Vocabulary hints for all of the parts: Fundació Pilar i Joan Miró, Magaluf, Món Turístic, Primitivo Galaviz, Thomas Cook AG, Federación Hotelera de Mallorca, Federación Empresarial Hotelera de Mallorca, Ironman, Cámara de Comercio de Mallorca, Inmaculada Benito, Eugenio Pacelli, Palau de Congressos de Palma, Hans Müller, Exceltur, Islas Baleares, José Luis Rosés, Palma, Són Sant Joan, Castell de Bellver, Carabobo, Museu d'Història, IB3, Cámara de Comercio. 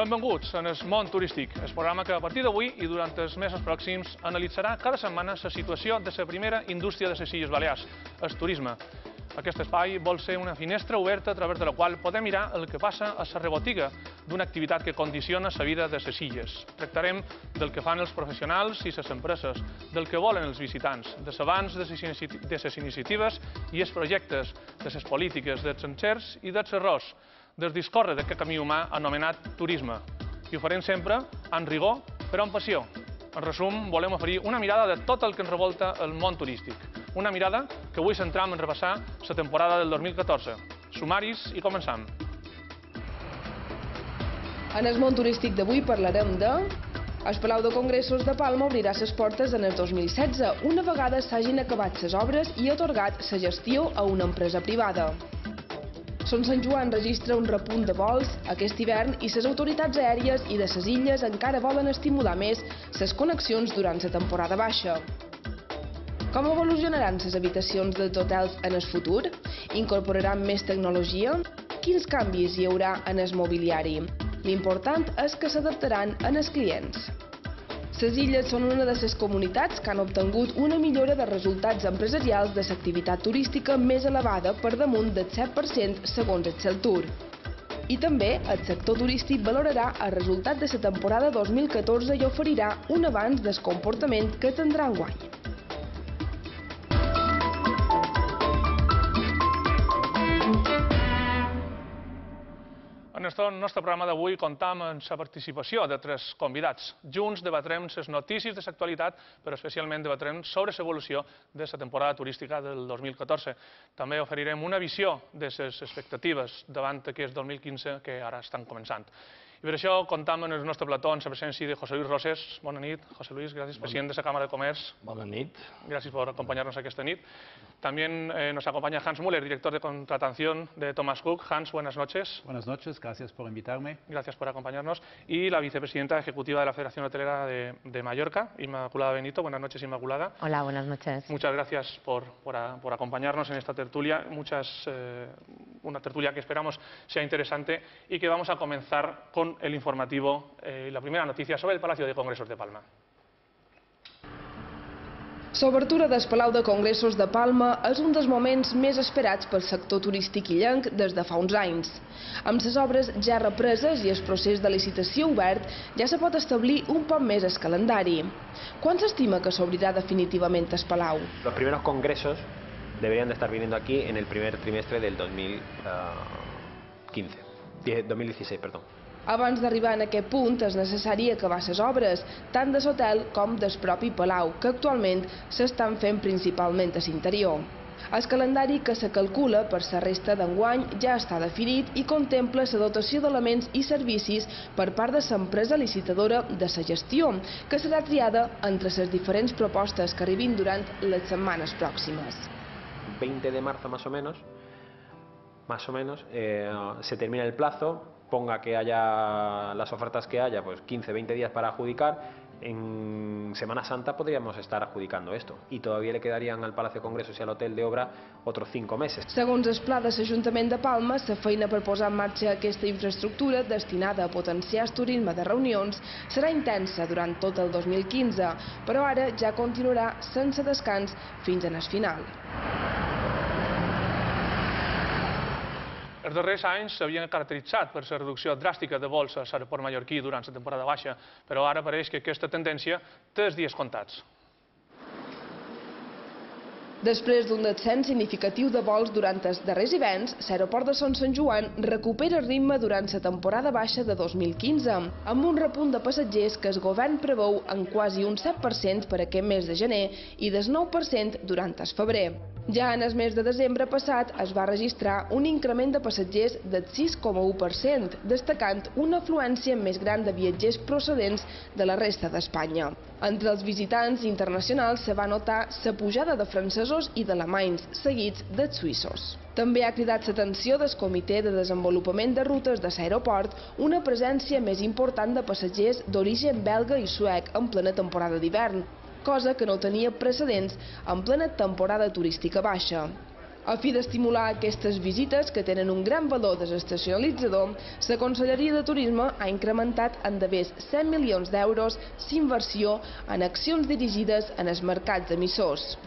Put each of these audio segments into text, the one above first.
Benvinguts en el Món Turístic, el programa que a partir d'avui i durant els mesos pròxims analitzarà cada setmana la situació de la primera indústria de les Illes Balears, el turisme. Aquest espai vol ser una finestra oberta a través de la qual podem mirar el que passa a la rebotiga d'una activitat que condiciona la vida de les illes. Tractarem del que fan els professionals i les empreses, del que volen els visitants, de l'avanç de les iniciatives i els projectes, de les polítiques, dels encerts i dels errors, del discórrer d'aquest camí humà anomenat turisme. I ho farem sempre amb rigor, però amb passió. En resum, volem oferir una mirada de tot el que ens revolta el món turístic. Una mirada que avui centram en repassar la temporada del 2014. Sumaris i començam. En el món turístic d'avui parlarem de... El Palau de Congressos de Palma obrirà ses portes en el 2016, una vegada s'hagin acabat ses obres i atorgat sa gestió a una empresa privada. Són Sant Joan registra un repunt de vols aquest hivern i les autoritats aèries i de les illes encara volen estimular més les connexions durant la temporada baixa. Com evolucionaran les habitacions dels hotels en el futur? Incorporaran més tecnologia? Quins canvis hi haurà en el mobiliari? L'important és que s'adaptaran als clients. Les illes són una de les comunitats que han obtingut una millora de resultats empresarials de l'activitat turística més elevada per damunt del 7% segons Exceltur. I també el sector turístic valorarà el resultat de la temporada 2014 i oferirà un avanç del comportament que tindrà enguany. En el nostre programa d'avui comptam amb la participació de tres convidats. Junts debatrem les notícies de l'actualitat, però especialment debatrem sobre l'evolució de la temporada turística del 2014. També oferirem una visió de les expectatives davant d'aquest 2015 que ara estan començant. I per això comptam en el nostre plató amb la presència de José Luis Rosés. Bona nit, José Luis, gràcies, president de la Cámara de Comercio. Bona nit. Gràcies per acompanyar-nos aquesta nit. També nos acompaña Hans Müller, director de contratación de Thomas Cook. Hans, buenas noches. Buenas noches, gracias por invitarme. Gracias por acompañarnos. Y la vicepresidenta ejecutiva de la Federación Hotelera de Mallorca, Inmaculada Benito. Buenas noches, Inmaculada. Hola, buenas noches. Muchas gracias por acompañarnos en esta tertulia. Una tertulia que esperamos sea interesante y que vamos a comenzar con el informativo, la primera noticia sobre el Palacio de Congresos de Palma. L'obertura del Palau de Congressos de Palma és un dels moments més esperats pel sector turístic illenc des de fa uns anys. Amb les obres ja represes i el procés de licitació obert, ja se pot establir un poc més el calendari. Quan s'estima que s'obrirà definitivament el Palau? Los primeros congresos deberían de estar viniendo aquí en el primer trimestre del 2016, perdón. Abans d'arribar en aquest punt és necessari acabar les obres, tant de l'hotel com del propi Palau, que actualment s'estan fent principalment a l'interior. El calendari que se calcula per la resta d'enguany ja està definit i contempla la dotació d'elements i servicis per part de l'empresa licitadora de la gestió, que serà triada entre les diferents propostes que arribin durant les setmanes pròximes. 20 de marzo, más o menos, se termina el plazo. Ponga que haya las ofertas que haya, pues 15, 20 días para adjudicar. En Semana Santa podríamos estar adjudicando esto y todavía le quedarían al Palacio de Congresos y al Hotel de Obra otros 5 meses. Segons el pla de l'Ajuntament de Palma, la feina per posar en marxa aquesta infraestructura destinada a potenciar el turisme de reunions serà intensa durant tot el 2015, però ara ja continuarà sense descans fins en el final. Els darrers anys s'havien caracteritzat per la reducció dràstica de vols a l'aeroport mallorquí durant la temporada baixa, però ara pareix que aquesta tendència té els dies comptats. Després d'un descens significatiu de vols durant els darrers hiverns, l'aeroport de Són Sant Joan recupera el ritme durant la temporada baixa de 2015, amb un repunt de passatgers que el govern preveu en quasi un 7% per aquest mes de gener i del 9% durant el febrer. Ja en el mes de desembre passat es va registrar un increment de passatgers del 6,1%, destacant una afluència més gran de viatgers procedents de la resta d'Espanya. Entre els visitants internacionals se va notar la pujada de francesos i d'alemanys, seguits dels suïssos. També ha cridat l'atenció del Comitè de Desenvolupament de Rutes de l'Aeroport una presència més important de passatgers d'origen belga i suec en plena temporada d'hivern, cosa que no tenia precedents en plena temporada turística baixa. A fi d'estimular aquestes visites, que tenen un gran valor desestacionalitzador, la Conselleria de Turisme ha incrementat en d'haver 100 milions d'euros d'inversió en accions dirigides en els mercats emissors.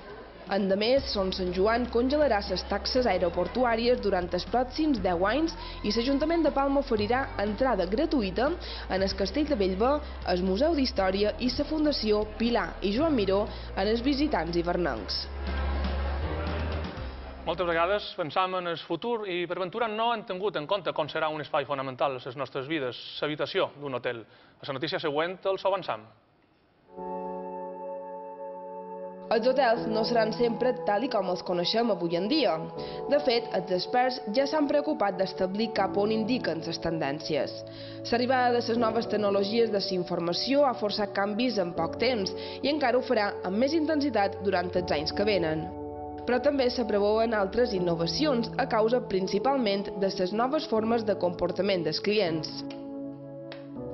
Endemés, Són Sant Joan congelarà les taxes aeroportuàries durant els pròxims 10 anys i l'Ajuntament de Palma oferirà entrada gratuïta en el Castell de Bellver, el Museu d'Història i la Fundació Pilar i Joan Miró en els visitants hivernencs. Moltes vegades pensam en el futur i per ventura no hem tingut en compte com serà un espai fonamental a les nostres vides, l'habitació d'un hotel. A la notícia següent els avançam. Els hotels no seran sempre tal com els coneixem avui en dia. De fet, els experts ja s'han preocupat d'establir cap on indiquen les tendències. L'arribada de les noves tecnologies de la informació ha forçat canvis en poc temps i encara ho farà amb més intensitat durant els anys que venen. Però també s'apreveuen altres innovacions a causa principalment de les noves formes de comportament dels clients.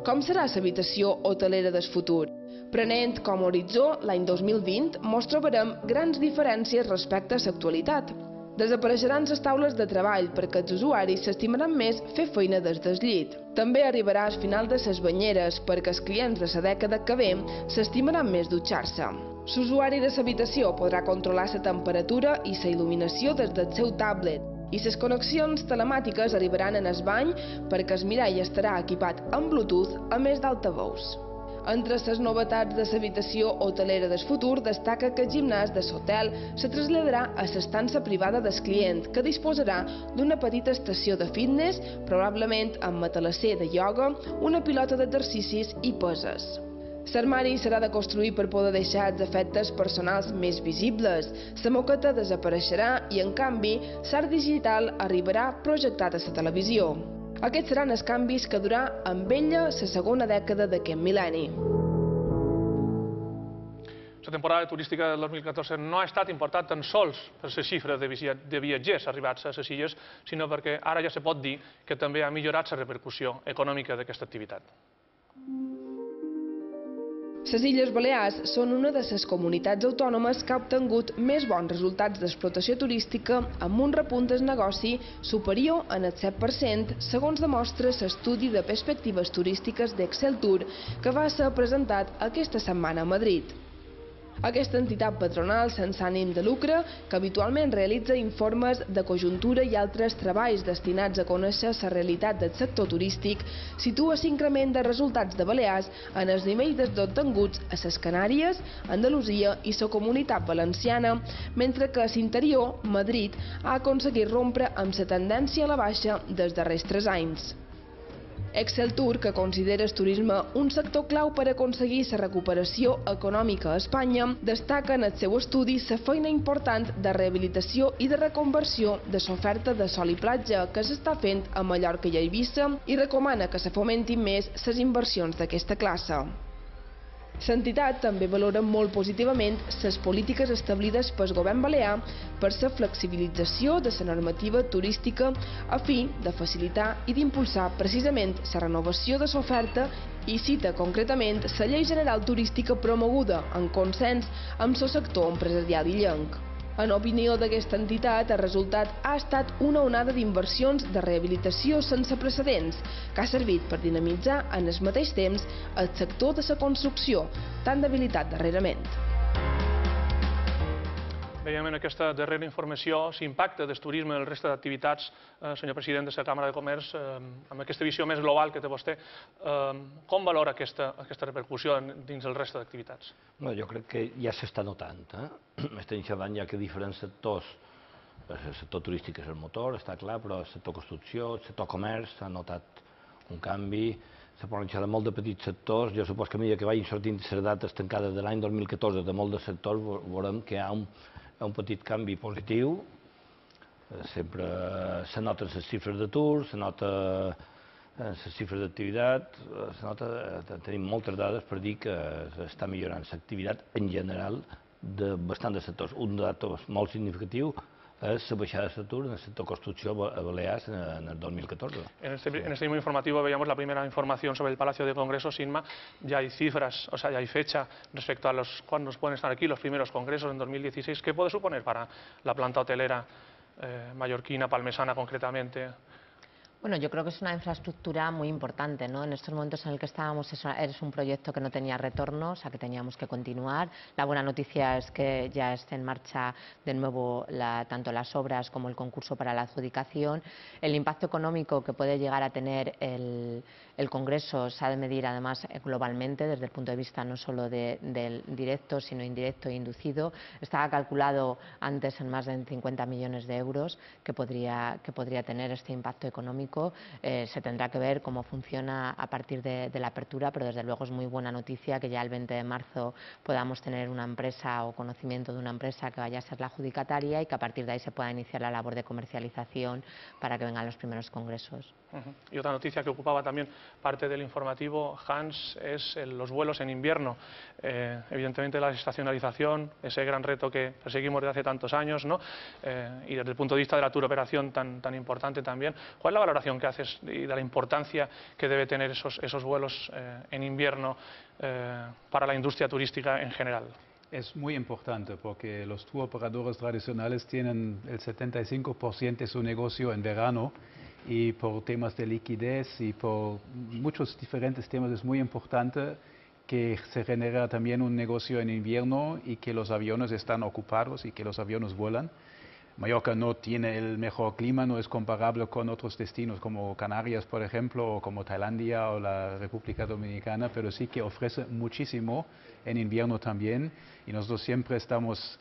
Com serà l'habitació hotelera del futur? Prenent com a horitzó l'any 2020, mos trobarem grans diferències respecte a l'actualitat. Desapareixeran les taules de treball perquè els usuaris s'estimaran més fer feina des del llit. També arribarà al final de les banyeres perquè els clients de la dècada que ve s'estimaran més dutxar-se. L'usuari de l'habitació podrà controlar la temperatura i la il·luminació des del seu tablet. I les connexions telemàtiques arribaran en el bany perquè el mirall estarà equipat amb Bluetooth a més d'altavous. Entre les novetats de l'habitació hotelera del futur destaca que el gimnàs de l'hotel se traslladarà a l'estança privada del client, que disposarà d'una petita estació de fitness, probablement amb matalasser de ioga, una pilota d'exercicis i peses. L'armari serà de construir per poder deixar els efectes personals més visibles. La moqueta desapareixerà i, en canvi, l'art digital arribarà projectat a la televisió. Aquests seran els canvis que durà amb ella la segona dècada d'aquest mil·lenni. La temporada turística del 2014 no ha estat important tan sols per les xifres de viatgers arribats a les illes, sinó perquè ara ja se pot dir que també ha millorat la repercussió econòmica d'aquesta activitat. Les Illes Balears són una de les comunitats autònomes que ha obtingut més bons resultats d'explotació turística amb un repunt del negoci superior en el 7%, segons demostra l'estudi de perspectives turístiques d'Exceltur que va ser presentat aquesta setmana a Madrid. Aquesta entitat patronal sense ànim de lucre, que habitualment realitza informes de conjuntura i altres treballs destinats a conèixer la realitat del sector turístic, situa l'increment de resultats de Balears en els nivells dels obtinguts a les Canàries, Andalusia i la Comunitat Valenciana, mentre que a l'interior, Madrid, ha aconseguit rompre amb la tendència a la baixa dels darrers 3 anys. Exceltur, que considera el turisme un sector clau per aconseguir la recuperació econòmica a Espanya, destaca en el seu estudi la feina important de rehabilitació i de reconversió de l'oferta de sol i platja que s'està fent a Mallorca i Eivissa i recomana que se fomentin més les inversions d'aquesta classe. L'entitat també valora molt positivament les polítiques establides pel govern balear per la flexibilització de la normativa turística a fi de facilitar i d'impulsar precisament la renovació de l'oferta i cita concretament la Llei General Turística promoguda en consens amb el sector empresarial illenc. En opinió d'aquesta entitat, el resultat ha estat una onada d'inversions de rehabilitació sense precedents, que ha servit per dinamitzar en el mateix temps el sector de la construcció, tan debilitat darrerament. Veiem en aquesta darrera informació l'impacte del turisme i la resta d'activitats, senyor president de la Càmera de Comerç, amb aquesta visió més global que té vostè, com valora aquesta repercussió dins el resta d'activitats? Jo crec que ja s'està notant. Estem xerrant ja que diferents sectors, el sector turístic és el motor, està clar, però el sector construcció, el sector comerç, s'ha notat un canvi, s'ha poden xerrar molt de petits sectors. Jo supos que a mesura que vagin sortint les dates tancades de l'any 2014 de molt de sectors veurem que hi ha un petit canvi positiu. Sempre se noten les xifres d'atur, se noten les xifres d'activitat, tenim moltes dades per dir que s'està millorant l'activitat en general de bastant de sectors. Un dat molt significatiu és la baixada d'atur en el sector construcció a Balears en el 2014. En este mismo informativo veíamos la primera información sobre el Palacio de Congresos, Inma. Ya hay cifras, o sea, ya hay fecha respecto a los cuándo pueden estar aquí los primeros congresos en 2016. ¿Qué puede suponer para la planta hotelera mallorquina, palmesana concretamente. Bueno, yo creo que es una infraestructura muy importante, ¿no? En estos momentos en el que estábamos es un proyecto que no tenía retorno, o sea que teníamos que continuar. La buena noticia es que ya está en marcha de nuevo tanto las obras como el concurso para la adjudicación. El impacto económico que puede llegar a tener el Congreso se ha de medir además globalmente, desde el punto de vista no solo del directo, sino indirecto e inducido. Estaba calculado antes en más de 50 millones de euros que podría tener este impacto económico. Se tendrá que ver cómo funciona a partir de la apertura, pero desde luego es muy buena noticia que ya el 20 de marzo podamos tener una empresa o conocimiento de una empresa que vaya a ser la adjudicataria y que a partir de ahí se pueda iniciar la labor de comercialización para que vengan los primeros congresos. Y otra noticia que ocupaba también parte del informativo, Hans, es los vuelos en invierno. Evidentemente la estacionalización, ese gran reto que perseguimos desde hace tantos años, ¿no? Y desde el punto de vista de la turoperación tan importante también. ¿Cuál es la valoración que haces y de la importancia que debe tener esos vuelos en invierno para la industria turística en general? Es muy importante porque los tour operadores tradicionales tienen el 75% de su negocio en verano, y por temas de liquidez y por muchos diferentes temas es muy importante que se genere también un negocio en invierno y que los aviones están ocupados y que los aviones vuelan. Mallorca no tiene el mejor clima, no es comparable con otros destinos como Canarias, por ejemplo, o como Tailandia o la República Dominicana, pero sí que ofrece muchísimo en invierno también, y nosotros siempre estamos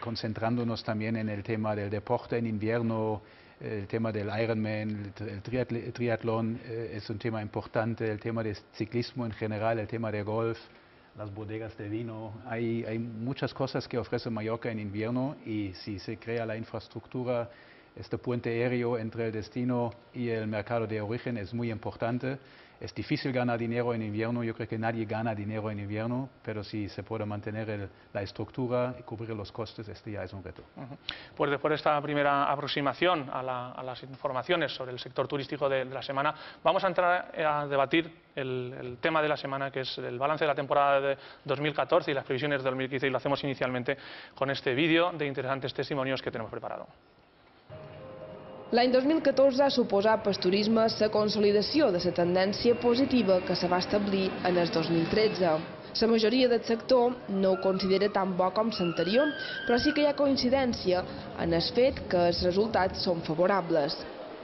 concentrándonos también en el tema del deporte en invierno. El tema del Ironman, el triatlón es un tema importante, el tema del ciclismo en general, el tema del golf, las bodegas de vino. Hay muchas cosas que ofrece Mallorca en invierno, y si se crea la infraestructura, este puente aéreo entre el destino y el mercado de origen es muy importante. Es difícil ganar dinero en invierno, yo creo que nadie gana dinero en invierno, pero si se puede mantener la estructura y cubrir los costes, este ya es un reto. Pues después de esta primera aproximación a las informaciones sobre el sector turístico de la semana, vamos a entrar a debatir el tema de la semana, que es el balance de la temporada de 2014 y las previsiones de 2015, y lo hacemos inicialmente con este vídeo de interesantes testimonios que tenemos preparado. L'any 2014 ha suposat pel turisme la consolidació de la tendència positiva que se va establir en el 2013. La majoria del sector no ho considera tan bo com l'anterior, però sí que hi ha coincidència en el fet que els resultats són favorables.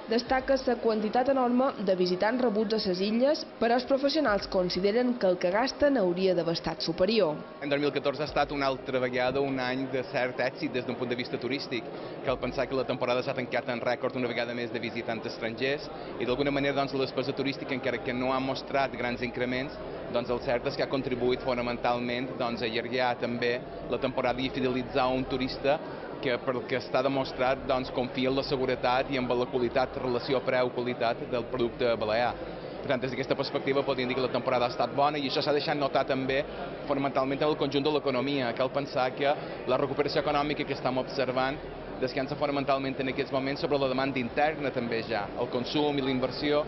Destaca la quantitat enorme de visitants rebuts a les illes, però els professionals consideren que el que gasten hauria d'haver estat superior. En 2014 ha estat una altra vegada un any de cert èxit des d'un punt de vista turístic. Cal pensar que la temporada s'ha tancat en rècord una vegada més de visitants estrangers, i d'alguna manera doncs, la despesa turística, encara que no ha mostrat grans increments, doncs, el cert és que ha contribuït fonamentalment doncs, a allargar també la temporada i fidelitzar un turista que pel que està demostrat doncs, confia en la seguretat i en la qualitat, relació preu-qualitat del producte balear. Per tant, des d'aquesta perspectiva podríem dir que la temporada ha estat bona, i això s'ha deixat notar també fonamentalment en el conjunt de l'economia. Cal pensar que la recuperació econòmica que estem observant descansa fonamentalment en aquests moments sobre la demanda interna també ja, el consum i la inversió,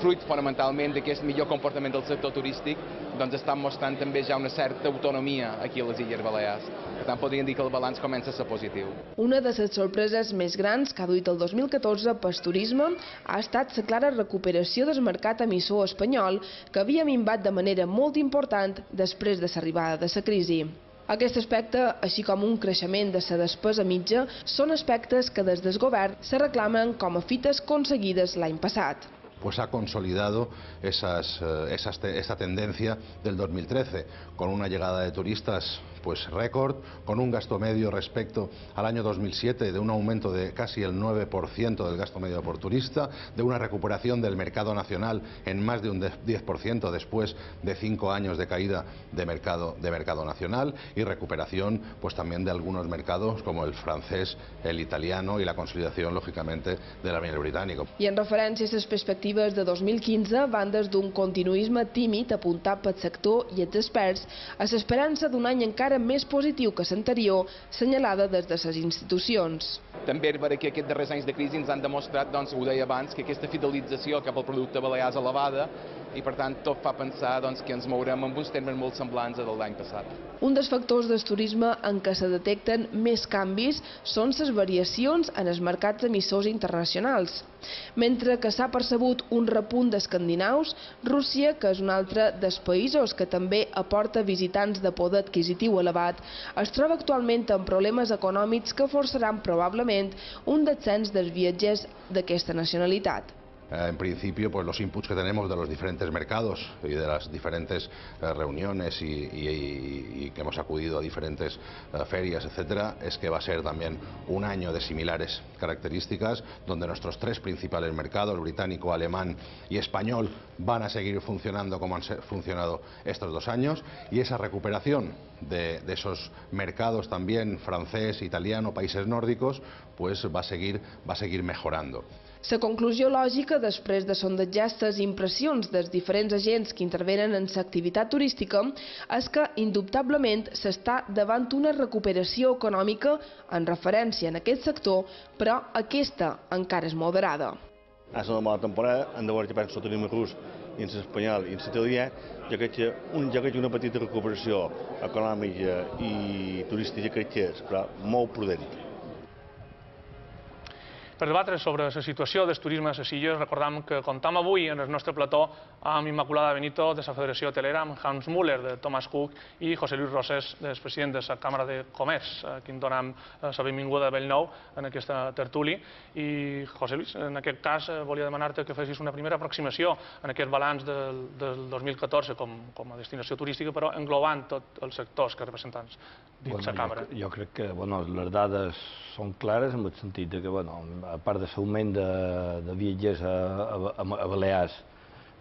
fruit fonamentalment d'aquest millor comportament del sector turístic, doncs estan mostrant també ja una certa autonomia aquí a les Illes Balears. Per tant, podríem dir que el balanç comença a ser positiu. Una de les sorpreses més grans que ha duit el 2014 pel turisme ha estat la clara recuperació del mercat emissor espanyol, que havia minvat de manera molt important després de l'arribada de la crisi. Aquest aspecte, així com un creixement de la despesa mitja, són aspectes que des del govern se reclamen com a fites aconseguides l'any passat. Pues ha consolidado esa tendencia del 2013, con una llegada de turistas pues récord, con un gasto medio respecto al año 2007 de un aumento de casi el 9% del gasto medio por turista, de una recuperación del mercado nacional en más de un 10% después de 5 años de caída de mercado nacional, y recuperación pues también de algunos mercados como el francés, el italiano, y la consolidación lógicamente del avión británico. Y en referencia a esas perspectivas de 2015 van des d'un continuisme tímid apuntat pel sector i els experts a l'esperança d'un any encara més positiu que l'anterior, senyalada des de les institucions. També és veritat que aquests darrers anys de crisi ens han demostrat, doncs, ho deia abans, que aquesta fidelització cap al producte balear és elevada, i, per tant, tot fa pensar que ens mourem amb uns temes molt semblants a l'any passat. Un dels factors del turisme en què se detecten més canvis són les variacions en els mercats emissors internacionals. Mentre que s'ha percebut un repunt d'escandinaus, Rússia, que és un altre dels països que també aporta visitants de poder adquisitiu elevat, es troba actualment amb problemes econòmics que forçaran probablement un descens dels viatgers d'aquesta nacionalitat. En principio, pues los inputs que tenemos de los diferentes mercados y de las diferentes reuniones y que hemos acudido a diferentes ferias, etcétera, es que va a ser también un año de similares características, donde nuestros tres principales mercados, británico, alemán y español, van a seguir funcionando como han funcionado estos dos años, y esa recuperación de esos mercados también, francés, italiano, países nórdicos, pues va a seguir mejorando. La conclusió lògica, després de sondejar les impressions dels diferents agents que intervenen en l'activitat turística, és que indubtablement s'està davant d'una recuperació econòmica en referència en aquest sector, però aquesta encara és moderada. Ha estat una mala temporada, en veure que penso el turisme rus i en l'espanyol i en l'italià, jo crec que una petita recuperació econòmica i turística crec que és, però molt prudent. Per debatre sobre la situació del turisme a les illes, recordem que comptem avui en el nostre plató amb Inmaculada Benito, de la Federació Hotelera, amb Hans Müller, de Thomas Cook, i José Luis Rosés, president de la Càmera de Comerç, a qui donem la benvinguda a Bellnou en aquesta tertúlia. I, José Luis, en aquest cas, volia demanar-te que fessis una primera aproximació en aquest balanç del 2014 com a destinació turística, però englobant tots els sectors que representen dins la Càmera. Jo crec que les dades són clares en el sentit que, a part de l'augment de viatgers a Balears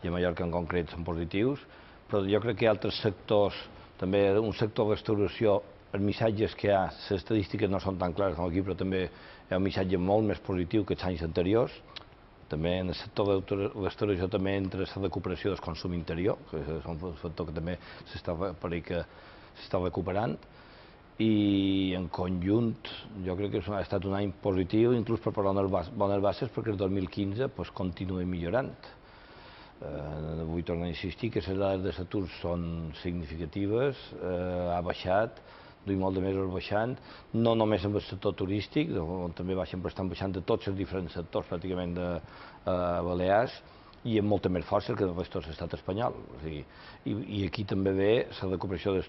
i a Mallorca en concret són positius, però jo crec que hi ha altres sectors, també un sector de restauració, els missatges que hi ha, les estadístiques no són tan clares com aquí, però també hi ha un missatge molt més positiu que els anys anteriors. També en el sector de restauració també entra la recuperació del consum interior, que és un factor que també s'està recuperant. I en conjunt jo crec que ha estat un any positiu, inclús per bones bases, perquè el 2015 continua millorant. Vull tornar a insistir que les dades de l'atur són significatives, ha baixat, duim molt de mesos baixant, no només en el sector turístic, on també estan baixant de tots els diferents sectors pràcticament de Balears, i amb molta més força que el resta de l'estat espanyol. I aquí també ve la recuperació del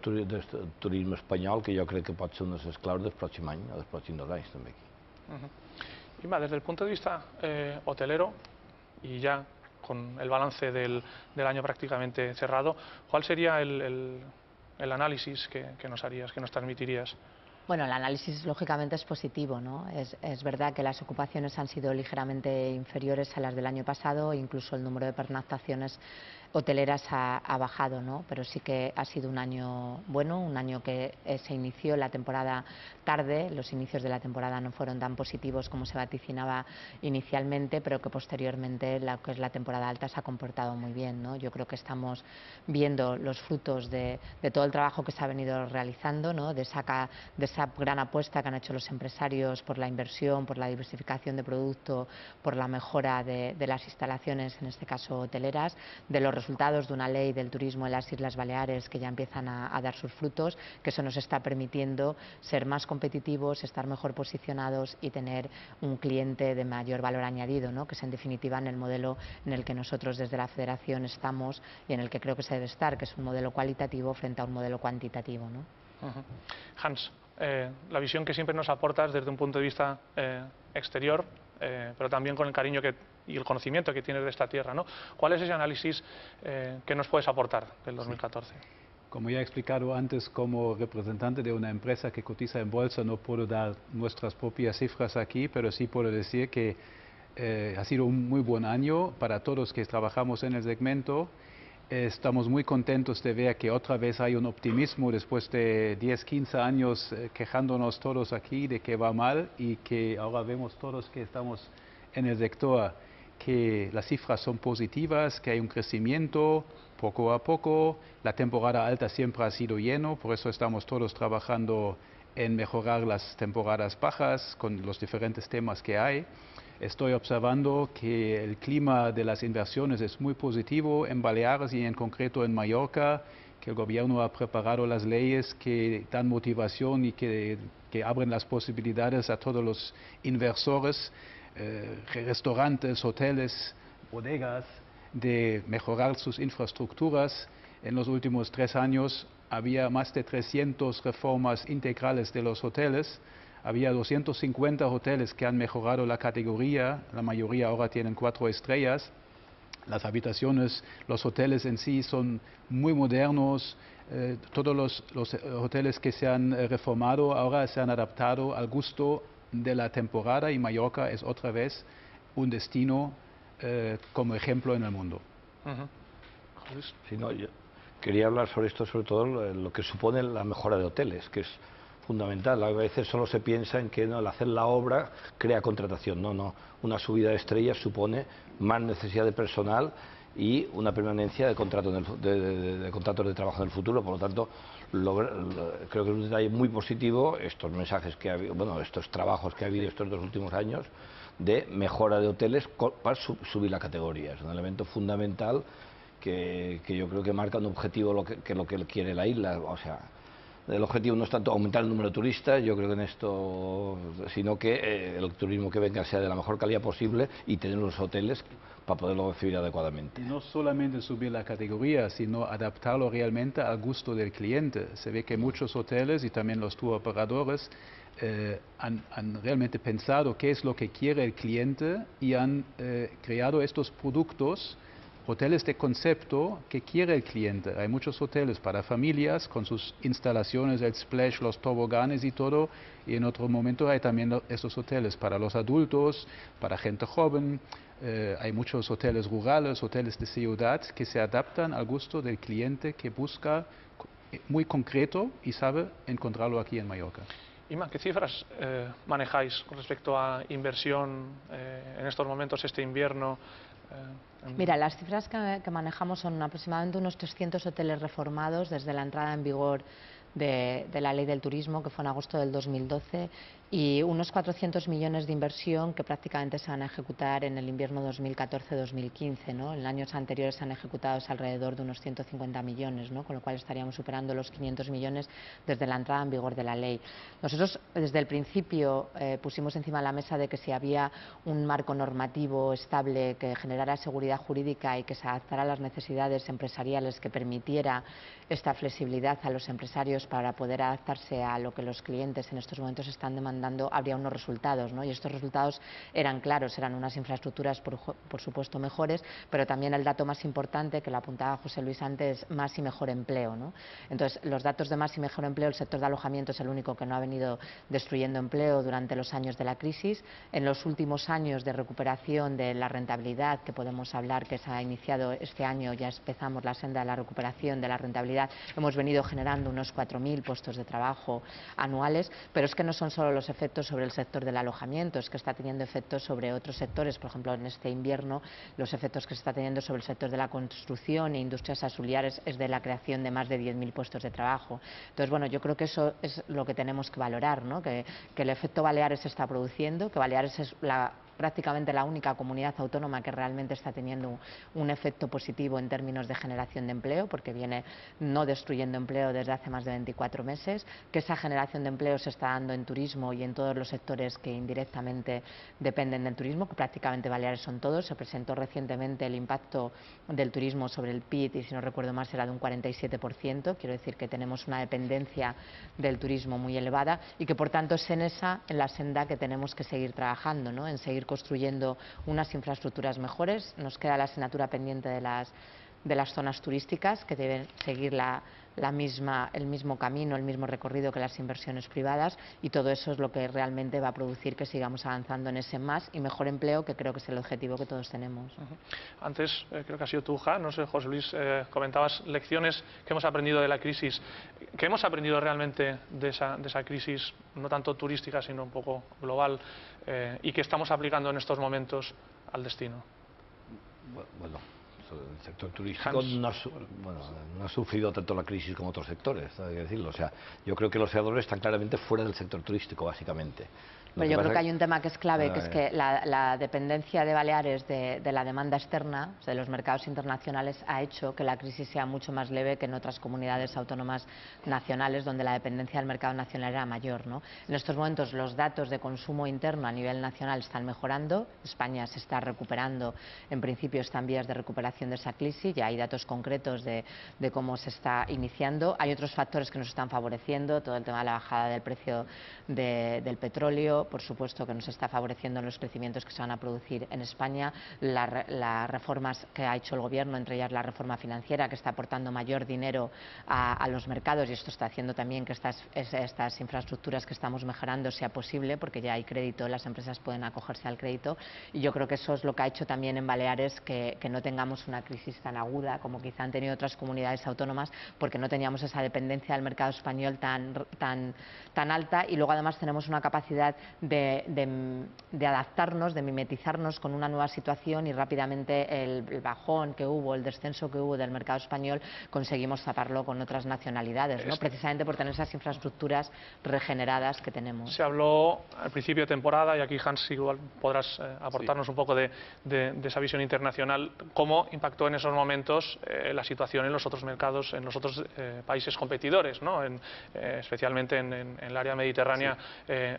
turisme espanyol, que jo crec que pot ser una de les claus del pròxim any, dels pròxims 2 anys, també aquí. Inma, des del punt de vista hotelero, i ja con el balance del año prácticamente cerrado, ¿cuál sería el análisis que nos harías, que nos transmitirías? Bueno, el análisis lógicamente es positivo, ¿no? Es verdad que las ocupaciones han sido ligeramente inferiores a las del año pasado, incluso el número de pernoctaciones hoteleras ha bajado, ¿no? Pero sí que ha sido un año bueno, un año que se inició la temporada tarde, los inicios de la temporada no fueron tan positivos como se vaticinaba inicialmente, pero que posteriormente la que es la temporada alta se ha comportado muy bien, ¿no? Yo creo que estamos viendo los frutos de todo el trabajo que se ha venido realizando, ¿no? de esa gran apuesta que han hecho los empresarios por la inversión, por la diversificación de producto, por la mejora de las instalaciones, en este caso hoteleras, de los resultados de una ley del turismo en las Islas Baleares que ya empiezan a dar sus frutos, que eso nos está permitiendo ser más competitivos, estar mejor posicionados y tener un cliente de mayor valor añadido, ¿no? Que es en definitiva en el modelo en el que nosotros desde la Federación estamos y en el que creo que se debe estar, que es un modelo cualitativo frente a un modelo cuantitativo, ¿no? Hans, la visión que siempre nos aportas desde un punto de vista exterior, pero también con el cariño y el conocimiento que tienes de esta tierra, ¿no? ¿Cuál es ese análisis que nos puedes aportar del 2014? Sí. Como ya he explicado antes, como representante de una empresa que cotiza en bolsa, no puedo dar nuestras propias cifras aquí, pero sí puedo decir que ha sido un muy buen año para todos que trabajamos en el segmento. Estamos muy contentos de ver que otra vez hay un optimismo después de 10, 15 años quejándonos todos aquí de que va mal, y que ahora vemos todos que estamos en el sector que las cifras son positivas, que hay un crecimiento poco a poco. La temporada alta siempre ha sido lleno, por eso estamos todos trabajando en mejorar las temporadas bajas con los diferentes temas que hay. Estoy observando que el clima de las inversiones es muy positivo en Baleares y en concreto en Mallorca, que el gobierno ha preparado las leyes que dan motivación y que abren las posibilidades a todos los inversores, restaurantes, hoteles, bodegas, de mejorar sus infraestructuras. En los últimos 3 años había más de 300 reformas integrales de los hoteles. Había 250 hoteles que han mejorado la categoría, la mayoría ahora tienen 4 estrellas. Las habitaciones, los hoteles en sí son muy modernos. Todos los hoteles que se han reformado ahora se han adaptado al gusto de la temporada y Mallorca es otra vez un destino como ejemplo en el mundo. Sí, no, yo quería hablar sobre esto, sobre todo lo que supone la mejora de hoteles, que es fundamental. A veces solo se piensa en que no, el hacer la obra crea contratación. No, no. Una subida de estrellas supone más necesidad de personal y una permanencia de contratos de trabajo en el futuro. Por lo tanto, creo que es un detalle muy positivo estos mensajes que ha habido, bueno, estos trabajos que ha habido estos 2 últimos años de mejora de hoteles para subir la categoría. Es un elemento fundamental que yo creo que marca un objetivo lo que quiere la isla. O sea, el objetivo no es tanto aumentar el número de turistas, yo creo que en esto, sino que el turismo que venga sea de la mejor calidad posible y tener los hoteles para poderlo recibir adecuadamente. No solamente subir la categoría, sino adaptarlo realmente al gusto del cliente. Se ve que muchos hoteles y también los tour operadores han realmente pensado qué es lo que quiere el cliente y han creado estos productos, hoteles de concepto que quiere el cliente. Hay muchos hoteles para familias con sus instalaciones, el splash, los toboganes y todo. Y en otro momento hay también estos hoteles para los adultos, para gente joven. Hay muchos hoteles rurales, hoteles de ciudad que se adaptan al gusto del cliente que busca muy concreto y sabe encontrarlo aquí en Mallorca. Inma, ¿qué cifras manejáis con respecto a inversión en estos momentos, este invierno? Mira, las cifras que manejamos son aproximadamente unos 300 hoteles reformados desde la entrada en vigor de la Ley del Turismo, que fue en agosto del 2012, y unos 400 millones de inversión que prácticamente se van a ejecutar en el invierno 2014-2015, ¿no? En años anteriores se han ejecutado alrededor de unos 150 millones, ¿no? Con lo cual estaríamos superando los 500 millones desde la entrada en vigor de la ley. Nosotros desde el principio pusimos encima de la mesa de que si había un marco normativo estable que generara seguridad jurídica y que se adaptara a las necesidades empresariales, que permitiera esta flexibilidad a los empresarios para poder adaptarse a lo que los clientes en estos momentos están demandando, habría unos resultados, ¿no? Y estos resultados eran claros, eran unas infraestructuras, por supuesto, mejores, pero también el dato más importante, que lo apuntaba José Luis antes, más y mejor empleo, ¿no? Entonces, los datos de más y mejor empleo, el sector de alojamiento es el único que no ha venido destruyendo empleo durante los años de la crisis. En los últimos años de recuperación de la rentabilidad, que podemos hablar que se ha iniciado este año, ya empezamos la senda de la recuperación de la rentabilidad, hemos venido generando unos 4.000 puestos de trabajo anuales, pero es que no son solo los efectos sobre el sector del alojamiento, es que está teniendo efectos sobre otros sectores. Por ejemplo, en este invierno, los efectos que se está teniendo sobre el sector de la construcción e industrias auxiliares es de la creación de más de 10.000 puestos de trabajo. Entonces, bueno, yo creo que eso es lo que tenemos que valorar, ¿no? Que el efecto Baleares se está produciendo, que Baleares es prácticamente la única comunidad autónoma que realmente está teniendo un efecto positivo en términos de generación de empleo, porque viene no destruyendo empleo desde hace más de 24 meses, que esa generación de empleo se está dando en turismo y en todos los sectores que indirectamente dependen del turismo, que prácticamente Baleares son todos. Se presentó recientemente el impacto del turismo sobre el PIB y, si no recuerdo mal, será de un 47%, quiero decir que tenemos una dependencia del turismo muy elevada y que, por tanto, es en la senda que tenemos que seguir trabajando, ¿no? En seguir construyendo unas infraestructuras mejores. Nos queda la asignatura pendiente de las zonas turísticas, que deben seguir el mismo camino, el mismo recorrido que las inversiones privadas, y todo eso es lo que realmente va a producir que sigamos avanzando en ese más y mejor empleo, que creo que es el objetivo que todos tenemos. Antes, creo que ha sido tú, Ja, no sé, José Luis, comentabas lecciones que hemos aprendido de la crisis. ¿Qué hemos aprendido realmente de esa crisis, no tanto turística, sino un poco global, y que estamos aplicando en estos momentos al destino? Bueno, el sector turístico no ha, bueno, no ha sufrido tanto la crisis como otros sectores, hay que decirlo. O sea, yo creo que los oceadores están claramente fuera del sector turístico, básicamente. Pero yo creo que hay un tema que es clave, que es que la dependencia de Baleares de la demanda externa, de los mercados internacionales, ha hecho que la crisis sea mucho más leve que en otras comunidades autónomas nacionales, donde la dependencia del mercado nacional era mayor, ¿no? En estos momentos los datos de consumo interno a nivel nacional están mejorando, España se está recuperando, en principio están vías de recuperación de esa crisis, ya hay datos concretos de cómo se está iniciando, hay otros factores que nos están favoreciendo, todo el tema de la bajada del precio del petróleo, por supuesto que nos está favoreciendo en los crecimientos que se van a producir en España, las reformas que ha hecho el Gobierno, entre ellas la reforma financiera, que está aportando mayor dinero a los mercados, y esto está haciendo también que estas infraestructuras que estamos mejorando sea posible, porque ya hay crédito, las empresas pueden acogerse al crédito, y yo creo que eso es lo que ha hecho también en Baleares que no tengamos una crisis tan aguda como quizá han tenido otras comunidades autónomas, porque no teníamos esa dependencia del mercado español tan alta, y luego además tenemos una capacidad de adaptarnos, de mimetizarnos con una nueva situación, y rápidamente el bajón que hubo, el descenso que hubo del mercado español, conseguimos taparlo con otras nacionalidades, ¿no? Precisamente por tener esas infraestructuras regeneradas que tenemos. Se habló al principio de temporada, y aquí Hans igual podrás aportarnos un poco de esa visión internacional, cómo impactó en esos momentos la situación en los otros mercados, en los otros países competidores, ¿no? Especialmente en el área mediterránea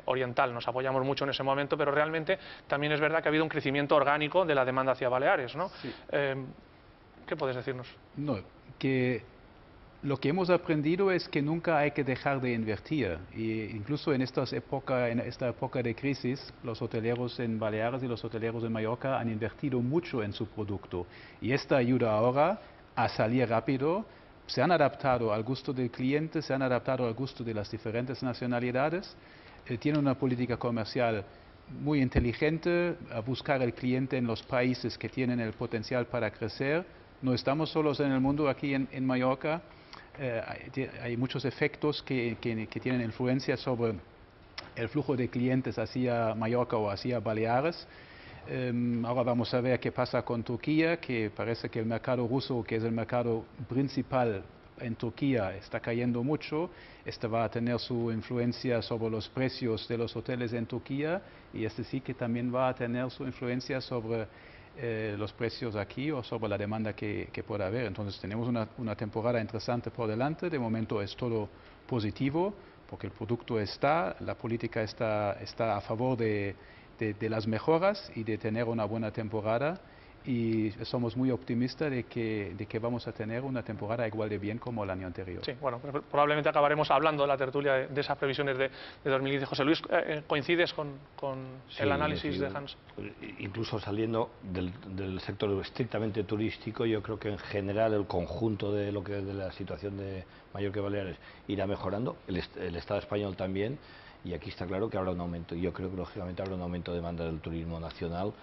oriental. Nos apoyamos mucho en ese momento, pero realmente también es verdad que ha habido un crecimiento orgánico de la demanda hacia Baleares, ¿no? Sí. ¿Qué puedes decirnos? No, que lo que hemos aprendido es que nunca hay que dejar de invertir, e incluso en esta época de crisis, los hoteleros en Baleares y los hoteleros en Mallorca han invertido mucho en su producto, y esta ayuda ahora a salir rápido. Se han adaptado al gusto del cliente, se han adaptado al gusto de las diferentes nacionalidades, tienen una política comercial muy inteligente, a buscar el cliente en los países que tienen el potencial para crecer. No estamos solos en el mundo, aquí en Mallorca hay muchos efectos que tienen influencia sobre el flujo de clientes hacia Mallorca o hacia Baleares. Ahora vamos a ver qué pasa con Turquía, que parece que el mercado ruso, que es el mercado principal en Turquía, está cayendo mucho. Esto va a tener su influencia sobre los precios de los hoteles en Turquía, y este sí que también va a tener su influencia sobre los precios aquí, o sobre la demanda que pueda haber. Entonces tenemos una temporada interesante por delante. De momento es todo positivo, porque el producto está, la política está a favor de las mejoras y de tener una buena temporada. Y somos muy optimistas de que vamos a tener una temporada igual de bien como el año anterior. Sí, bueno, probablemente acabaremos hablando de la tertulia de esas previsiones de 2015. José Luis, ¿coincides con sí, el análisis de Hans? Incluso saliendo del sector estrictamente turístico, yo creo que en general el conjunto de lo que es de la situación de Mallorca y Baleares irá mejorando, el Estado español también, y aquí está claro que habrá un aumento. Yo creo que lógicamente habrá un aumento de demanda del turismo nacional,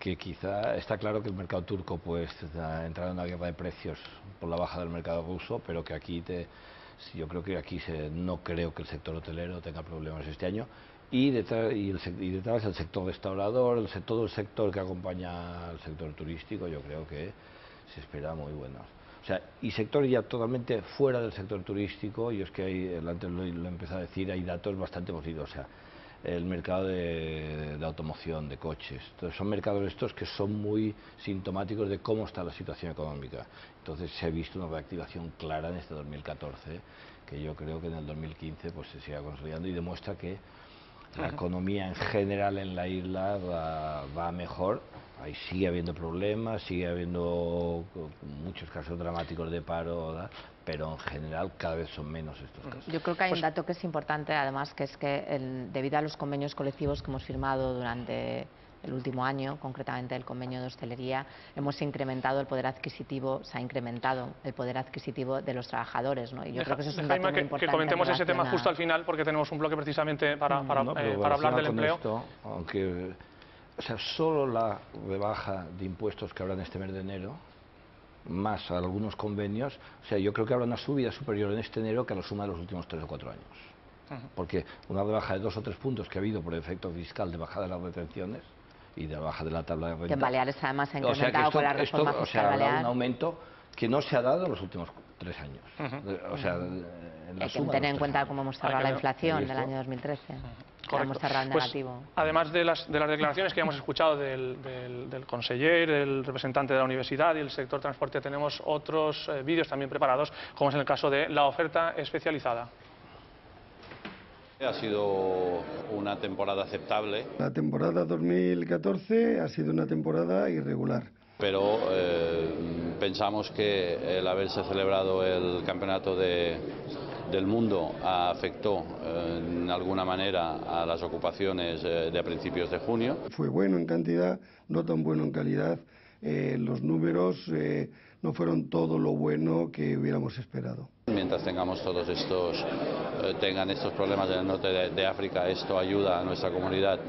que quizá está claro que el mercado turco pues ha entrado en una guerra de precios por la baja del mercado ruso, pero que aquí yo creo que aquí no creo que el sector hotelero tenga problemas este año, y detrás el sector restaurador, todo el sector que acompaña al sector turístico, yo creo que se espera muy buenos. O sea, y sector ya totalmente fuera del sector turístico, y es que antes lo empecé a decir, hay datos bastante positivos. O sea, el mercado de automoción, de coches. Entonces, son mercados estos que son muy sintomáticos de cómo está la situación económica. Entonces se ha visto una reactivación clara en este 2014, que yo creo que en el 2015 pues, se siga consolidando, y demuestra que la economía en general en la isla va mejor. Ahí sigue habiendo problemas, sigue habiendo muchos casos dramáticos de paro, ¿verdad? Pero en general cada vez son menos estos casos. Yo creo que hay un dato que es importante, además, que es que debido a los convenios colectivos que hemos firmado durante el último año, concretamente el convenio de hostelería, hemos incrementado el poder adquisitivo, se ha incrementado el poder adquisitivo de los trabajadores, ¿no? Y yo creo que eso es un dato muy importante. Que comentemos ese tema justo al final, porque tenemos un bloque precisamente para hablar del empleo. Esto, o sea, solo la rebaja de impuestos que habrá en este mes de enero, más algunos convenios, o sea, yo creo que habrá una subida superior en este enero que a la suma de los últimos 3 o 4 años. Porque una rebaja de 2 o 3 puntos que ha habido por efecto fiscal de bajada de las retenciones, y de baja de la tabla de renta. Que en Baleares además se ha incrementado con la reforma fiscal balear. Un aumento que no se ha dado en los últimos 3 años. O sea, hay que tener en cuenta cómo hemos cerrado la inflación del año 2013. Hemos cerrado en negativo. Además de las declaraciones que ya hemos escuchado del conseller, el representante de la universidad y el sector transporte, tenemos otros vídeos también preparados, como es el caso de la oferta especializada. Ha sido una temporada aceptable. La temporada 2014 ha sido una temporada irregular. Pero pensamos que el haberse celebrado el campeonato del mundo afectó en alguna manera a las ocupaciones de principios de junio. Fue bueno en cantidad, no tan bueno en calidad. Los números no fueron todo lo bueno que hubiéramos esperado. Mientras tengamos tengan estos problemas en el norte de África, esto ayuda a nuestra comunidad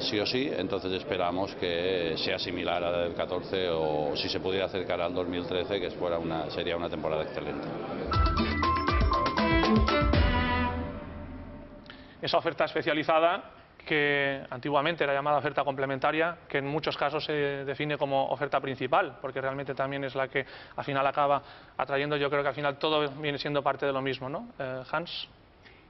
sí o sí, entonces esperamos que sea similar a la del 14 o si se pudiera acercar al 2013, que sería una temporada excelente. Esa oferta especializada, que antiguamente era llamada oferta complementaria, que en muchos casos se define como oferta principal, porque realmente también es la que al final acaba atrayendo. Yo creo que al final todo viene siendo parte de lo mismo, ¿no, Hans?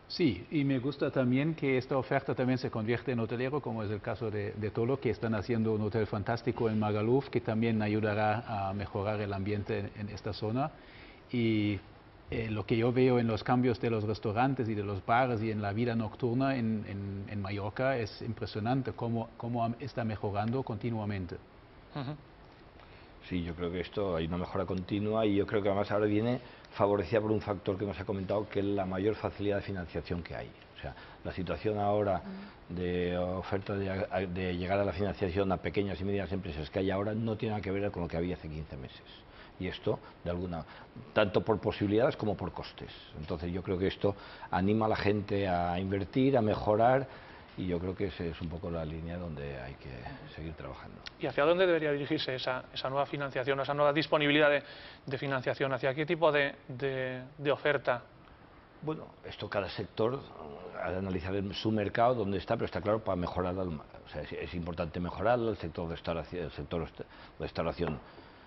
Sí, y me gusta también que esta oferta también se convierte en hotelero, como es el caso de Tolo, que están haciendo un hotel fantástico en Magaluf, que también ayudará a mejorar el ambiente en esta zona. Y lo que yo veo en los cambios de los restaurantes y de los bares y en la vida nocturna en Mallorca es impresionante cómo está mejorando continuamente. Sí, yo creo que esto hay una mejora continua y yo creo que además ahora viene favorecida por un factor que nos ha comentado, que es la mayor facilidad de financiación que hay. O sea, la situación ahora de oferta de llegar a la financiación a pequeñas y medianas empresas que hay ahora no tiene nada que ver con lo que había hace 15 meses. Y esto, tanto por posibilidades como por costes. Entonces yo creo que esto anima a la gente a invertir, a mejorar, y yo creo que esa es un poco la línea donde hay que seguir trabajando. ¿Y hacia dónde debería dirigirse esa nueva financiación, esa nueva disponibilidad de financiación? ¿Hacia qué tipo de oferta? Bueno, esto cada sector ha de analizar su mercado, dónde está, pero está claro, para mejorarla, o sea, es importante mejorarla, el sector de restauración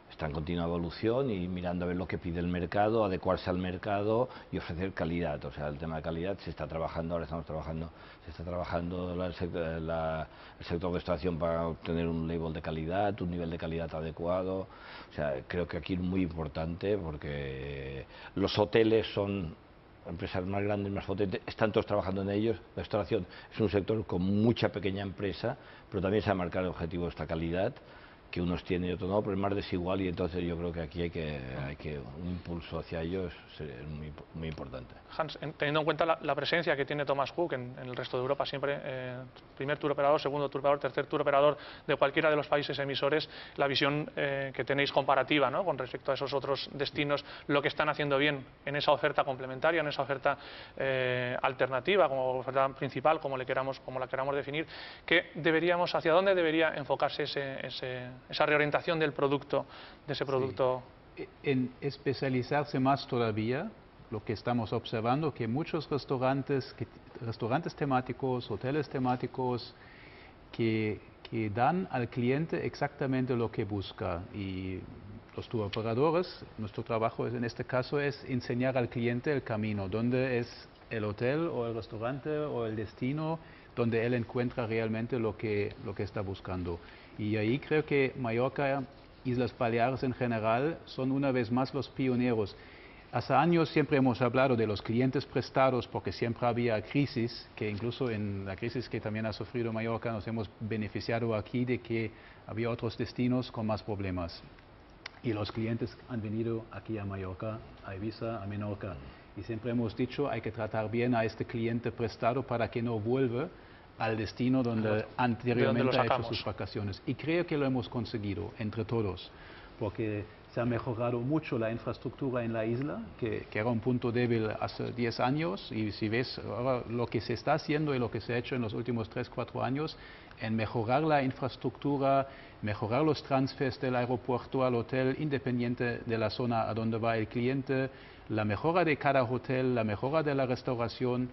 está en continua evolución y mirando a ver lo que pide el mercado, adecuarse al mercado y ofrecer calidad. O sea, el tema de calidad se está trabajando, ahora estamos trabajando, se está trabajando el sector de restauración para obtener un label de calidad, un nivel de calidad adecuado. O sea, creo que aquí es muy importante porque los hoteles son empresas más grandes, más potentes, están todos trabajando en ellos. La restauración es un sector con mucha pequeña empresa, pero también se ha marcado el objetivo de esta calidad, que unos tienen y otros no, pero es más desigual, y entonces yo creo que aquí hay que un impulso hacia ellos es muy, muy importante. Hans, teniendo en cuenta la presencia que tiene Thomas Cook en el resto de Europa, siempre primer tour operador, segundo tour operador, tercer tour operador de cualquiera de los países emisores, la visión que tenéis comparativa, ¿no?, con respecto a esos otros destinos, lo que están haciendo bien en esa oferta complementaria, en esa oferta alternativa, como oferta principal, como la queramos definir, hacia dónde debería enfocarse esa reorientación del producto, de ese producto. Sí. En especializarse más todavía, lo que estamos observando, que muchos restaurantes temáticos, hoteles temáticos, que dan al cliente exactamente lo que busca. Y los tour operadores, nuestro trabajo en este caso es enseñar al cliente el camino, dónde es el hotel o el restaurante o el destino, donde él encuentra realmente lo que está buscando. Y ahí creo que Mallorca, Islas Baleares en general, son una vez más los pioneros. Hace años siempre hemos hablado de los clientes prestados, porque siempre había crisis, que incluso en la crisis que también ha sufrido Mallorca nos hemos beneficiado aquí de que había otros destinos con más problemas. Y los clientes han venido aquí a Mallorca, a Ibiza, a Menorca. Y siempre hemos dicho, hay que tratar bien a este cliente prestado para que no vuelva al destino donde anteriormente ha hecho sus vacaciones. Y creo que lo hemos conseguido entre todos, porque se ha mejorado mucho la infraestructura en la isla, que era un punto débil hace 10 años, y si ves ahora lo que se está haciendo y lo que se ha hecho en los últimos 3-4 años, en mejorar la infraestructura, mejorar los transfers del aeropuerto al hotel, independiente de la zona a donde va el cliente, la mejora de cada hotel, la mejora de la restauración,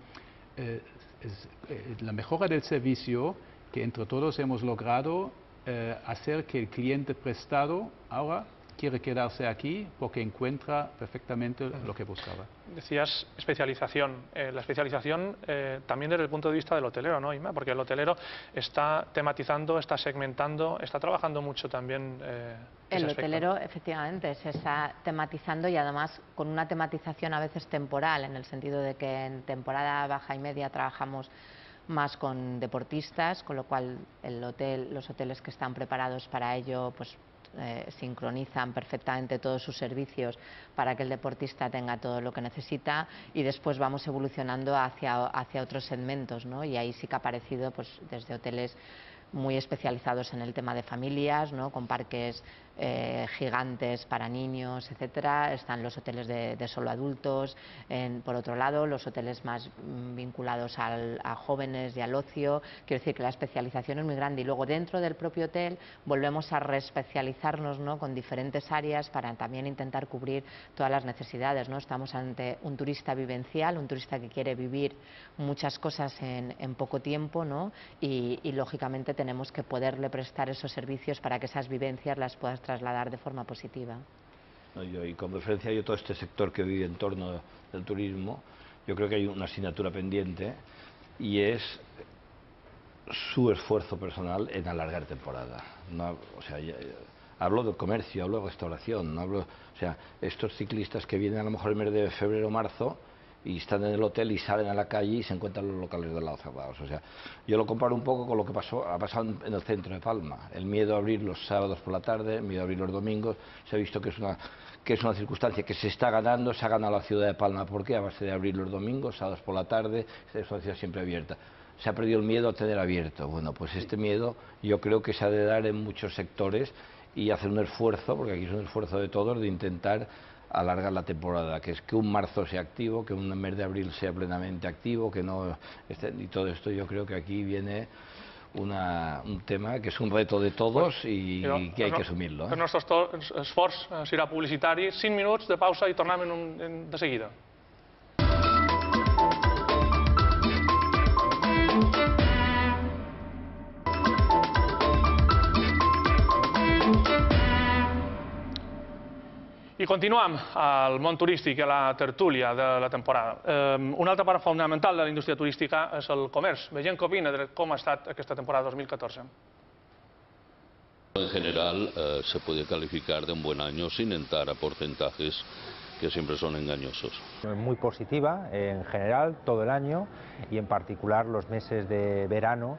la mejora del servicio, que entre todos hemos logrado hacer que el cliente prestado ahora quiere quedarse aquí porque encuentra perfectamente lo que buscaba. Decías especialización. La especialización también desde el punto de vista del hotelero, ¿no, Inma? Porque el hotelero está tematizando, está segmentando, está trabajando mucho también. El hotelero, efectivamente, se está tematizando y además con una tematización a veces temporal, en el sentido de que en temporada baja y media trabajamos más con deportistas, con lo cual el hotel, los hoteles que están preparados para ello, pues sincronizan perfectamente todos sus servicios para que el deportista tenga todo lo que necesita, y después vamos evolucionando hacia otros segmentos, ¿no? Y ahí sí que ha aparecido, pues, desde hoteles muy especializados en el tema de familias, ¿no?, con parques gigantes para niños, etcétera. Están los hoteles de solo adultos, por otro lado los hoteles más vinculados a jóvenes y al ocio. Quiero decir que la especialización es muy grande, y luego dentro del propio hotel volvemos a reespecializarnos, ¿no?, con diferentes áreas para también intentar cubrir todas las necesidades, ¿no? Estamos ante un turista vivencial, un turista que quiere vivir muchas cosas en poco tiempo, ¿no?, y lógicamente tenemos que poderle prestar esos servicios para que esas vivencias las puedas trasladar de forma positiva. No, y con referencia a todo este sector que vive en torno del turismo, yo creo que hay una asignatura pendiente, y es su esfuerzo personal en alargar temporada. No, o sea, hablo del comercio, hablo de restauración, no hablo, o sea, estos ciclistas que vienen a lo mejor en mes de febrero o marzo y están en el hotel y salen a la calle y se encuentran los locales del lado cerrados. O sea, yo lo comparo un poco con lo que ha pasado en el centro de Palma. El miedo a abrir los sábados por la tarde, el miedo a abrir los domingos. Se ha visto que es una circunstancia que se está ganando, se ha ganado la ciudad de Palma. ¿Por qué? A base de abrir los domingos, sábados por la tarde, es una ciudad siempre abierta. Se ha perdido el miedo a tener abierto. Bueno, pues este miedo yo creo que se ha de dar en muchos sectores y hacer un esfuerzo, porque aquí es un esfuerzo de todos, de intentar alargar la temporada, que es que un marzo sea activo, que un mes de abril sea plenamente activo, que no esté, y todo esto yo creo que aquí viene un tema que es un reto de todos, pues, i que hay que assumirlo. El nostre esforç serà publicitari. 5 minuts de pausa i tornem de seguida. I continuem al món turístic, a la tertúlia de la temporada. Una altra part fonamental de la indústria turística és el comerç. Vegem què opina de com ha estat aquesta temporada 2014. En general se puede calificar de un buen año sin entrar a porcentajes que siempre son engañosos. Muy positiva en general todo el año, y en particular los meses de verano,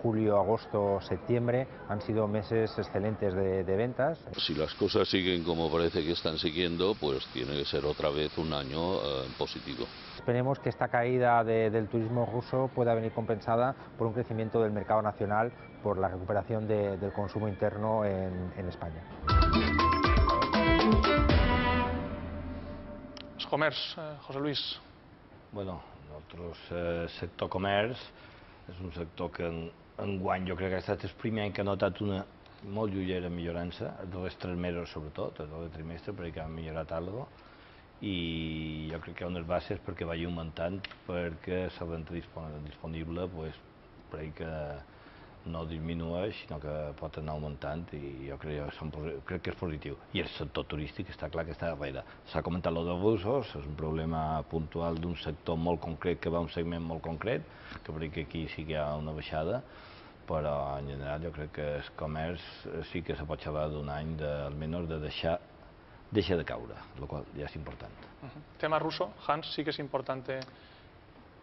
julio, agosto, septiembre, han sido meses excelentes de ventas. Si las cosas siguen como parece que están siguiendo, pues tiene que ser otra vez un año positivo. Esperemos que esta caída del turismo ruso pueda venir compensada por un crecimiento del mercado nacional, por la recuperación del consumo interno en España. Comerç, José Luis. Bueno, nosaltres, sector comerç, és un sector que enguany jo crec que ha estat el primer any que ha notat una molt lleugera millorança, els darrers 3 mesos sobretot, el darrer trimestre, perquè han millorat alguna cosa, i jo crec que hi ha unes bases perquè vagi augmentant, perquè la renta disponible, crec que no disminueix, sinó que pot anar augmentant, i jo crec que és positiu. I el sector turístic està clar que està darrere. S'ha comentat lo dels russos, és un problema puntual d'un sector molt concret, que va a un segment molt concret, que crec que aquí sí que hi ha una baixada, però en general jo crec que el comerç sí que se pot xavar d'un any, almenys de deixar de caure, el qual ja és important. El tema russo, Hans, sí que és important.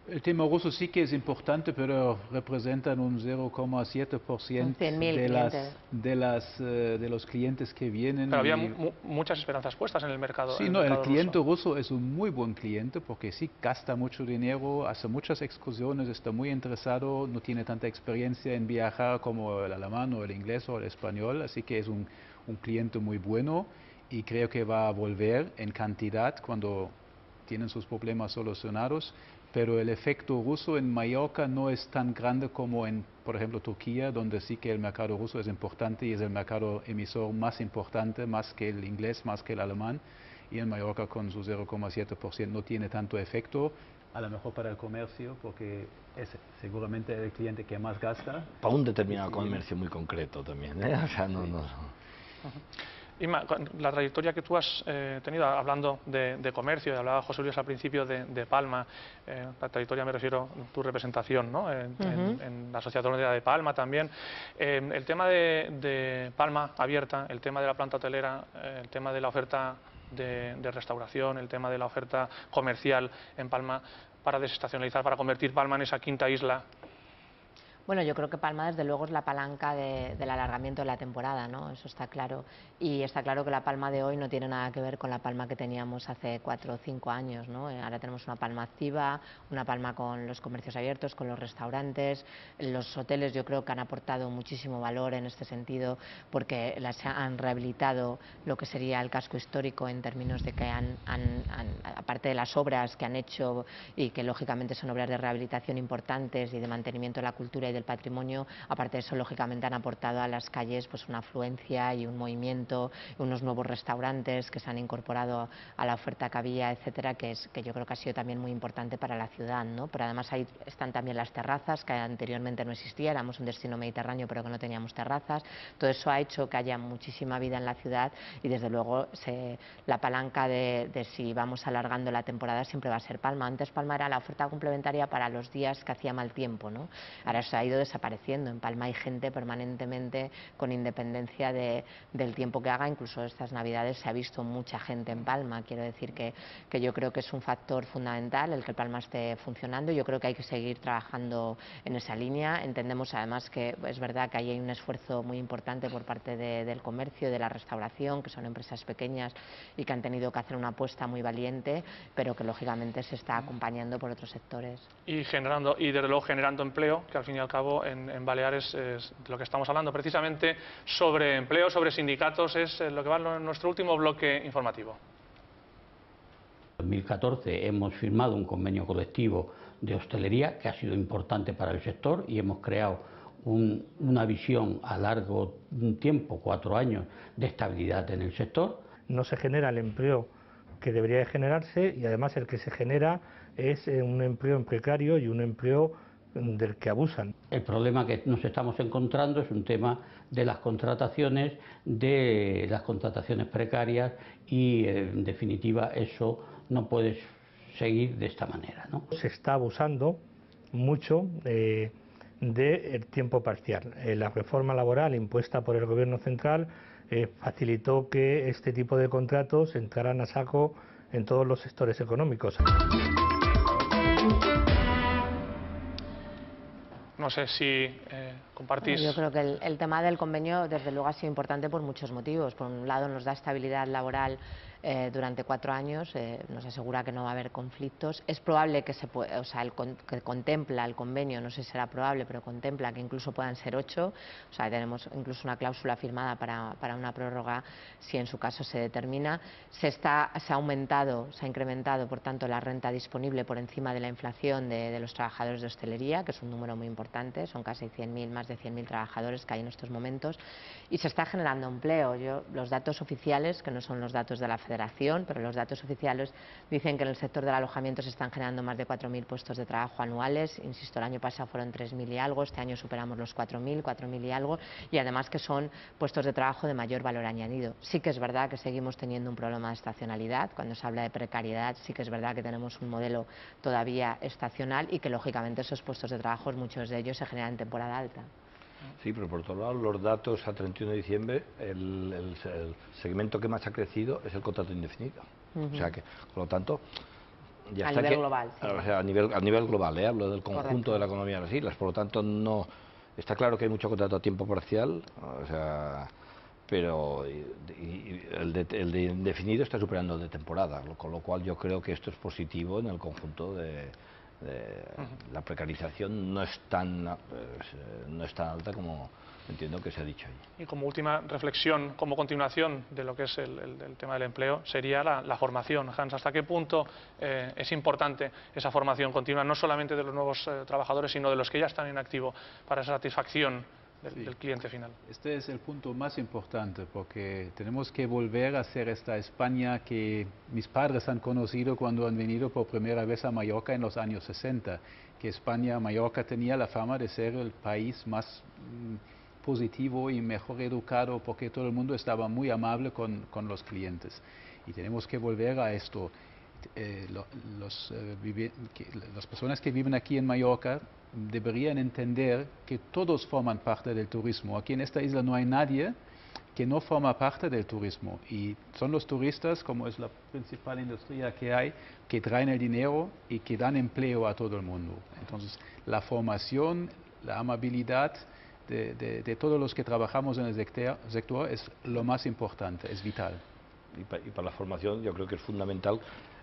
El tema ruso sí que es importante, pero representan un 0,7% de los clientes que vienen. Pero había muchas esperanzas puestas en el mercado. Sí, no, el cliente ruso es un muy buen cliente porque sí gasta mucho dinero, hace muchas excursiones, está muy interesado, no tiene tanta experiencia en viajar como el alemán o el inglés o el español, así que es un cliente muy bueno, y creo que va a volver en cantidad cuando tienen sus problemas solucionados. Pero el efecto ruso en Mallorca no es tan grande como en, por ejemplo, Turquía, donde sí que el mercado ruso es importante y es el mercado emisor más importante, más que el inglés, más que el alemán. Y en Mallorca, con su 0,7%, no tiene tanto efecto. a lo mejor para el comercio, porque es seguramente el cliente que más gasta. Para un determinado comercio muy concreto también, ¿eh? O sea, no. Inma, la trayectoria que tú has tenido, hablando de comercio, hablaba José Luis al principio de Palma, la trayectoria, me refiero a tu representación, ¿no? En la Sociedad Hotelera de Palma también. El tema de Palma abierta, el tema de la planta hotelera, el tema de la oferta de restauración, el tema de la oferta comercial en Palma, para desestacionalizar, para convertir Palma en esa quinta isla. Bueno, yo creo que Palma, desde luego, es la palanca del alargamiento de la temporada, ¿no? Eso está claro. Y está claro que la Palma de hoy no tiene nada que ver con la Palma que teníamos hace 4 o 5 años, ¿no? Ahora tenemos una Palma activa, una Palma con los comercios abiertos, con los restaurantes. Los hoteles, yo creo que han aportado muchísimo valor en este sentido, porque han rehabilitado lo que sería el casco histórico, en términos de que aparte de las obras que han hecho, y que lógicamente son obras de rehabilitación importantes y de mantenimiento de la cultura y del patrimonio, aparte de eso, lógicamente, han aportado a las calles pues una afluencia y un movimiento, unos nuevos restaurantes que se han incorporado a la oferta que había, etcétera, que yo creo que ha sido también muy importante para la ciudad, ¿no? Pero además ahí están también las terrazas, que anteriormente no existían, éramos un destino mediterráneo pero que no teníamos terrazas. Todo eso ha hecho que haya muchísima vida en la ciudad, y desde luego la palanca de si vamos alargando la temporada siempre va a ser Palma. Antes Palma era la oferta complementaria para los días que hacía mal tiempo, ¿no? Ahora se ha ido desapareciendo. En Palma hay gente permanentemente, con independencia del tiempo que haga. Incluso estas Navidades se ha visto mucha gente en Palma. Quiero decir que yo creo que es un factor fundamental el que Palma esté funcionando. Yo creo que hay que seguir trabajando en esa línea. Entendemos además que es verdad que ahí hay un esfuerzo muy importante por parte del comercio, de la restauración, que son empresas pequeñas y que han tenido que hacer una apuesta muy valiente, pero que lógicamente se está acompañando por otros sectores. Y desde luego generando empleo, que al fin y al cabo en Baleares es de lo que estamos hablando, precisamente sobre empleo, sobre sindicatos, es lo que va en nuestro último bloque informativo. En 2014 hemos firmado un convenio colectivo de hostelería que ha sido importante para el sector, y hemos creado una visión a largo tiempo, 4 años, de estabilidad en el sector. No se genera el empleo que debería de generarse, y además el que se genera es un empleo precario y un empleo del que abusan. El problema que nos estamos encontrando es un tema de las contrataciones, precarias, y en definitiva eso no puede seguir de esta manera, ¿no? Se está abusando mucho del tiempo parcial. La reforma laboral impuesta por el Gobierno central facilitó que este tipo de contratos entraran a saco en todos los sectores económicos. No sé si compartís. Yo creo que el tema del convenio, desde luego, ha sido importante por muchos motivos. Por un lado, nos da estabilidad laboral durante 4 años, nos asegura que no va a haber conflictos. Es probable que que contempla el convenio, no sé si será probable, pero contempla que incluso puedan ser 8. O sea, tenemos incluso una cláusula firmada para una prórroga, si en su caso se determina. Se ha incrementado, por tanto, la renta disponible por encima de la inflación de los trabajadores de hostelería, que es un número muy importante, son casi 100.000, más de 100.000 trabajadores que hay en estos momentos, y se está generando empleo. Los datos oficiales, que no son los datos de la Federación, pero los datos oficiales dicen que en el sector del alojamiento se están generando más de 4.000 puestos de trabajo anuales. Insisto, el año pasado fueron 3.000 y algo, este año superamos los 4.000, 4.000 y algo, y además que son puestos de trabajo de mayor valor añadido. Sí que es verdad que seguimos teniendo un problema de estacionalidad. Cuando se habla de precariedad, sí que es verdad que tenemos un modelo todavía estacional, y que lógicamente esos puestos de trabajo, muchos de ellos, se generan en temporada alta. Sí, pero por otro lado, los datos a 31 de diciembre, el segmento que más ha crecido es el contrato indefinido. O sea que, por lo tanto, ya está. A nivel global. Sí. O sea, a nivel global, hablo del conjunto de la economía de las islas. Por lo tanto, no. Está claro que hay mucho contrato a tiempo parcial, o sea, pero el de indefinido está superando el de temporada, con lo cual yo creo que esto es positivo en el conjunto de. La precarización no es tan alta como entiendo que se ha dicho ahí. Y como última reflexión, como continuación de lo que es el tema del empleo, sería la formación. Hans, ¿hasta qué punto es importante esa formación continua, no solamente de los nuevos trabajadores, sino de los que ya están en activo, para esa satisfacción del cliente final. Este es el punto más importante, porque tenemos que volver a hacer esta España que mis padres han conocido cuando han venido por primera vez a Mallorca en los años 60, que España, Mallorca tenía la fama de ser el país más positivo y mejor educado, porque todo el mundo estaba muy amable con los clientes. Y tenemos que volver a esto. Las personas que viven aquí en Mallorca deberían entender que todos forman parte del turismo. Aquí en esta isla no hay nadie que no forma parte del turismo, y son los turistas, como es la principal industria que hay, que traen el dinero y que dan empleo a todo el mundo. Entonces, la formación, la amabilidad de todos los que trabajamos en el sector es lo más importante, es vital. Y para la formación yo creo que es fundamental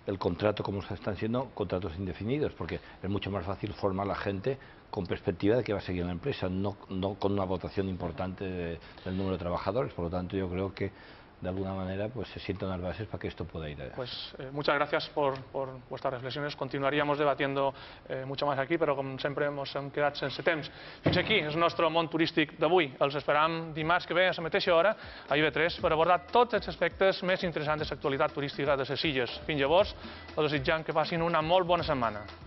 el contrato, como están siendo contratos indefinidos, porque es mucho más fácil formar a la gente con perspectiva de que va a seguir en la empresa, no con una votación importante del número de trabajadores. Por lo tanto, yo creo que de alguna manera pues se sientan las bases para que esto pueda ir. Pues muchas gracias por vuestras reflexiones. Continuaríamos debatiendo mucho más aquí, però com sempre hem quedat sense temps. Fins aquí és el nostre món turístic d'avui. Els esperam dimarts que ve a la mateixa hora a IB3 per abordar tots els aspectes més interessants de l'actualitat turística de les illes. Fins llavors, us desitjam que facin una molt bona setmana.